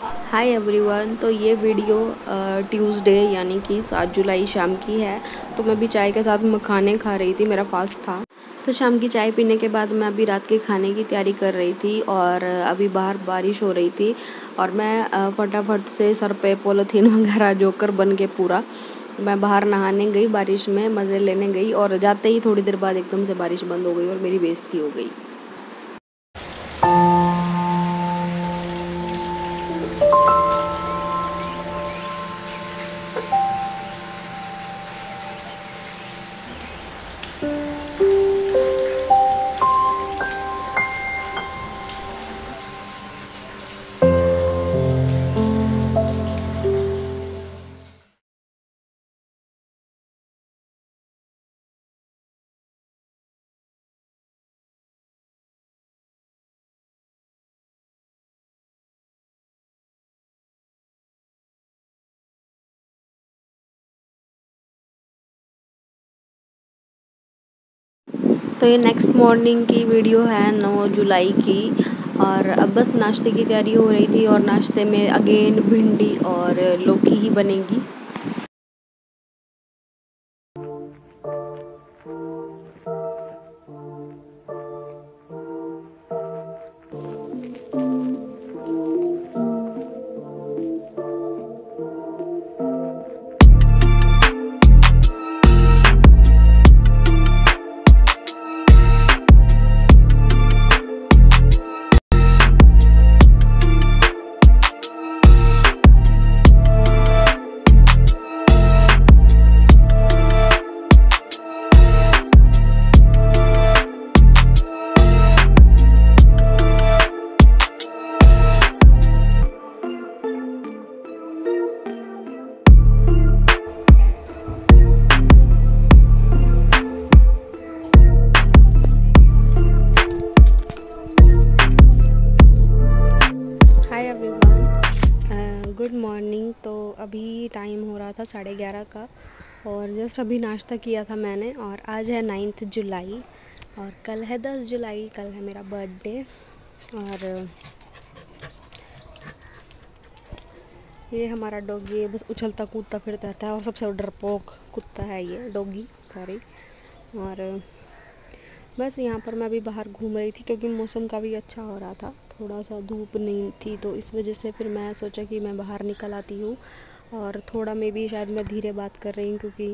Hi everyone. तो ये video Tuesday यानी कि 7 जुलाई शाम की है। तो मैं भी चाय के साथ मखाने खा रही थी, मेरा फास्ट था। तो शाम की चाय पीने के बाद मैं अभी रात के खाने की तैयारी कर रही थी और अभी बाहर बारिश हो रही थी और मैं फटाफट से सर पे पॉलीथीन वगैरह जोकर बन के पूरा मैं बाहर नहाने गई, बारिश में मज़े लेने गई और जाते ही थोड़ी देर बाद एकदम से बारिश बंद हो गई और मेरी बेइज्जती हो गई। तो ये नेक्स्ट मॉर्निंग की वीडियो है 9 जुलाई की। और अब बस नाश्ते की तैयारी हो रही थी और नाश्ते में अगेन भिंडी और लौकी ही बनेगी। Good morning. तो अभी टाइम हो रहा था 11:30 का और जस्ट अभी नाश्ता किया था मैंने। और आज है 9 जुलाई और कल है 10 जुलाई, कल है मेरा बर्थडे। और ये हमारा डॉगी बस उछलता कूदता फिरता रहता है और सबसे डरपोक कुत्ता है ये डॉगी, सॉरी। और बस यहाँ पर मैं अभी बाहर घूम रही थी क्योंकि मौसम का भी अच्छा हो रहा था, थोड़ा सा धूप नहीं थी, तो इस वजह से फिर मैं सोचा कि मैं बाहर निकल आती हूँ। और थोड़ा मे भी शायद मैं धीरे बात कर रही हूँ क्योंकि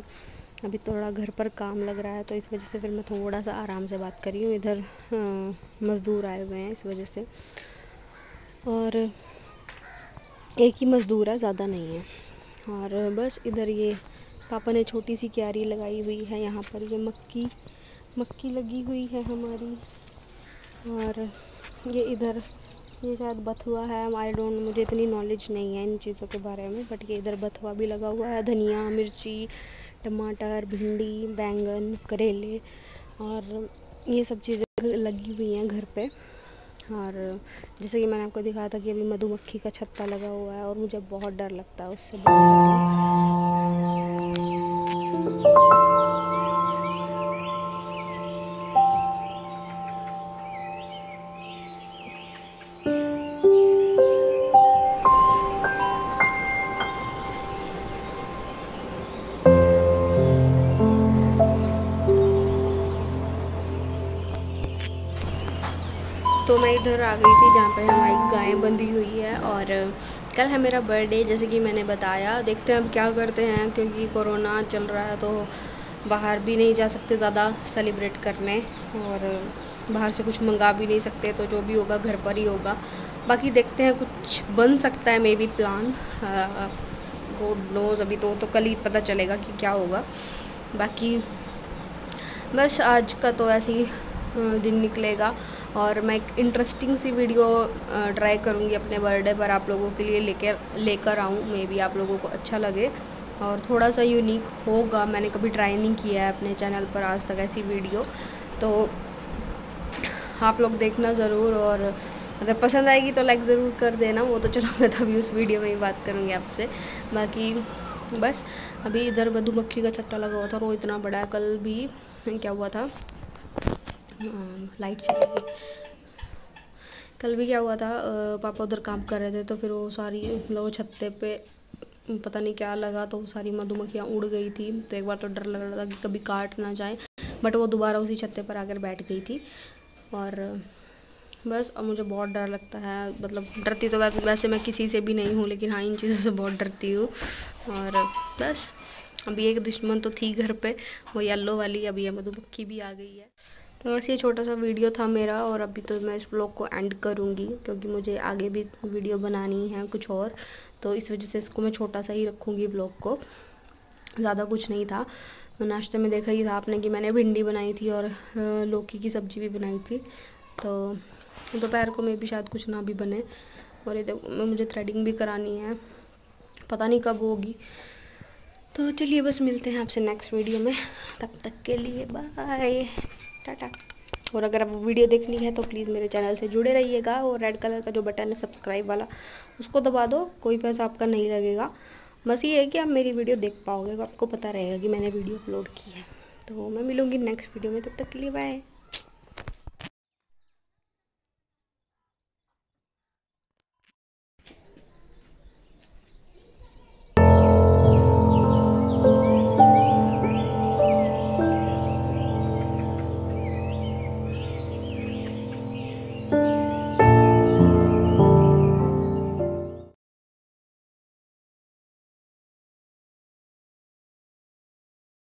अभी थोड़ा घर पर काम लग रहा है, तो इस वजह से फिर मैं थोड़ा सा आराम से बात कर रही हूँ। इधर मज़दूर आए हुए हैं इस वजह से, और एक ही मज़दूर है, ज़्यादा नहीं है। और बस इधर ये पापा ने छोटी सी क्यारी लगाई हुई है, यहाँ पर ये मक्की लगी हुई है हमारी। और ये इधर ये शायद बथुआ है, आई डोंट, मुझे इतनी नॉलेज नहीं है इन चीज़ों के बारे में, बट ये इधर बथुआ भी लगा हुआ है, धनिया, मिर्ची, टमाटर, भिंडी, बैंगन, करेले और ये सब चीज़ें लगी हुई हैं घर पे। और जैसे कि मैंने आपको दिखाया था कि अभी मधुमक्खी का छत्ता लगा हुआ है और मुझे बहुत डर लगता है उससे। तो मैं इधर आ गई थी जहाँ पर हमारी गायें बंधी हुई है। और कल है मेरा बर्थडे जैसे कि मैंने बताया, देखते हैं अब क्या करते हैं क्योंकि कोरोना चल रहा है तो बाहर भी नहीं जा सकते ज़्यादा सेलिब्रेट करने और बाहर से कुछ मंगा भी नहीं सकते, तो जो भी होगा घर पर ही होगा। बाकी देखते हैं, कुछ बन सकता है maybe plan, God knows. अभी तो कल ही पता चलेगा कि क्या होगा। बाकी बस आज का तो ऐसे ही दिन निकलेगा और मैं एक इंटरेस्टिंग सी वीडियो ट्राई करूँगी अपने बर्थडे पर आप लोगों के लिए लेकर आऊँ, मे बी आप लोगों को अच्छा लगे और थोड़ा सा यूनिक होगा। मैंने कभी ट्राई नहीं किया है अपने चैनल पर आज तक ऐसी वीडियो, तो आप लोग देखना ज़रूर। और अगर पसंद आएगी तो लाइक ज़रूर कर देना, वो तो चलो मैं तभी उस वीडियो में ही बात करूँगी आपसे। बाकी बस अभी इधर मधुमक्खी का छत्ता लगा हुआ था और वो इतना बड़ा है, कल भी क्या हुआ था, लाइट चली गई। कल भी क्या हुआ था, पापा उधर काम कर रहे थे तो फिर वो सारी मतलब छत्ते पे पता नहीं क्या लगा तो सारी मधुमक्खियाँ उड़ गई थी। तो एक बार तो डर लग रहा था कि कभी काट ना जाए, बट वो दोबारा उसी छत्ते पर आकर बैठ गई थी। और बस अब मुझे बहुत डर लगता है, मतलब डरती तो वैसे मैं किसी से भी नहीं हूँ, लेकिन हाँ इन चीज़ों से बहुत डरती हूँ। और बस अभी एक दुश्मन तो थी घर पे, वो येलो वाली, अभी ये मधुमक्खी भी आ गई है। तो बस ये छोटा सा वीडियो था मेरा, और अभी तो मैं इस ब्लॉग को एंड करूँगी क्योंकि मुझे आगे भी वीडियो बनानी है कुछ और, तो इस वजह से इसको मैं छोटा सा ही रखूँगी ब्लॉग को। ज़्यादा कुछ नहीं था, नाश्ते में देखा ही था आपने कि मैंने भिंडी बनाई थी और लौकी की सब्ज़ी भी बनाई थी। तो दोपहर को मैं भी शायद कुछ ना भी बने। और ये देखो मुझे थ्रेडिंग भी करानी है, पता नहीं कब होगी। तो चलिए बस मिलते हैं आपसे नेक्स्ट वीडियो में, तब तक के लिए बाय टाटा। और अगर आपको वीडियो देखनी है तो प्लीज़ मेरे चैनल से जुड़े रहिएगा, और रेड कलर का जो बटन है सब्सक्राइब वाला उसको दबा दो, कोई पैसा आपका नहीं लगेगा। बस ये है कि आप मेरी वीडियो देख पाओगे, आपको पता रहेगा कि मैंने वीडियो अपलोड की है। तो मैं मिलूँगी नेक्स्ट वीडियो में, तब तक के लिए बाय।